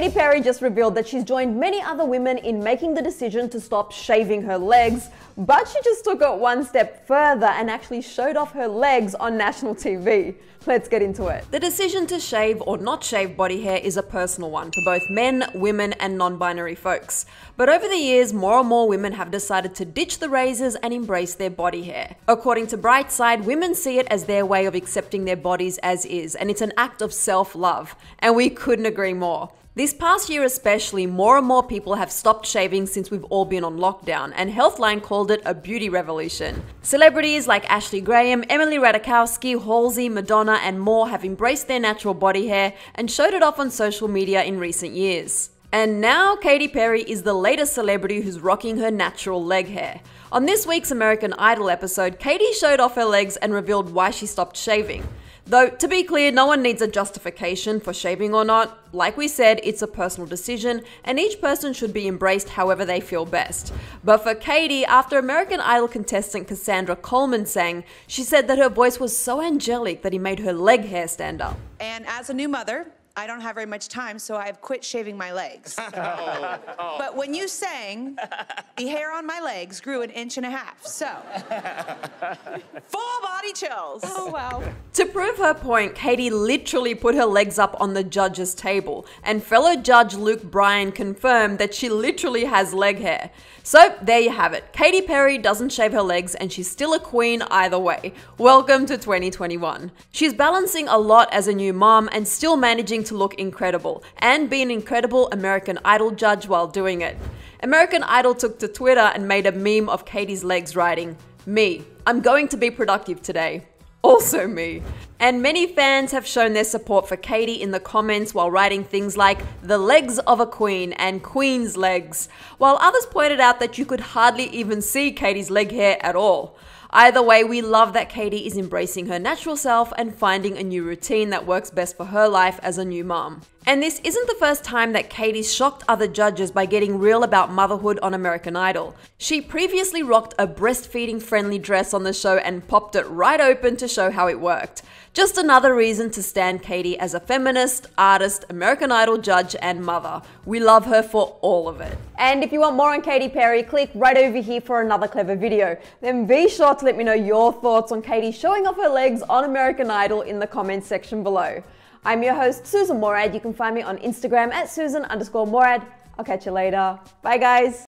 Katy Perry just revealed that she's joined many other women in making the decision to stop shaving her legs, but she just took it one step further and actually showed off her legs on national TV. Let's get into it. The decision to shave or not shave body hair is a personal one for both men, women and non-binary folks. But over the years, more and more women have decided to ditch the razors and embrace their body hair. According to Bright Side, women see it as their way of accepting their bodies as is, and it's an act of self-love. And we couldn't agree more. This past year especially, more and more people have stopped shaving since we've all been on lockdown, and Healthline called it a beauty revolution. Celebrities like Ashley Graham, Emily Ratajkowski, Halsey, Madonna and more have embraced their natural body hair and showed it off on social media in recent years. And now Katy Perry is the latest celebrity who's rocking her natural leg hair. On this week's American Idol episode, Katy showed off her legs and revealed why she stopped shaving. Though, to be clear, no one needs a justification for shaving or not. Like we said, it's a personal decision and each person should be embraced however they feel best. But for Katy, after American Idol contestant Cassandra Coleman sang, she said that her voice was so angelic that it made her leg hair stand up. And as a new mother, I don't have very much time, so I've quit shaving my legs. Oh. But when you sang, the hair on my legs grew 1.5 inches, so. Full body chills. Oh, wow. To prove her point, Katy literally put her legs up on the judges' table, and fellow judge Luke Bryan confirmed that she literally has leg hair. So there you have it. Katy Perry doesn't shave her legs and she's still a queen either way. Welcome to 2021. She's balancing a lot as a new mom and still managing to look incredible and be an incredible American Idol judge while doing it. American Idol took to Twitter and made a meme of Katy's legs writing, "Me, I'm going to be productive today. Also me." And many fans have shown their support for Katy in the comments while writing things like "the legs of a queen" and "queen's legs," while others pointed out that you could hardly even see Katy's leg hair at all. Either way, we love that Katy is embracing her natural self and finding a new routine that works best for her life as a new mom. And this isn't the first time that Katy shocked other judges by getting real about motherhood on American Idol. She previously rocked a breastfeeding-friendly dress on the show and popped it right open to show how it worked. Just another reason to stand Katy as a feminist, artist, American Idol judge and mother. We love her for all of it. And if you want more on Katy Perry, click right over here for another clever video. Then be sure to let me know your thoughts on Katy showing off her legs on American Idol in the comments section below. I'm your host, Sussan Mourad. You can find me on Instagram at Sussan_Mourad. I'll catch you later. Bye guys.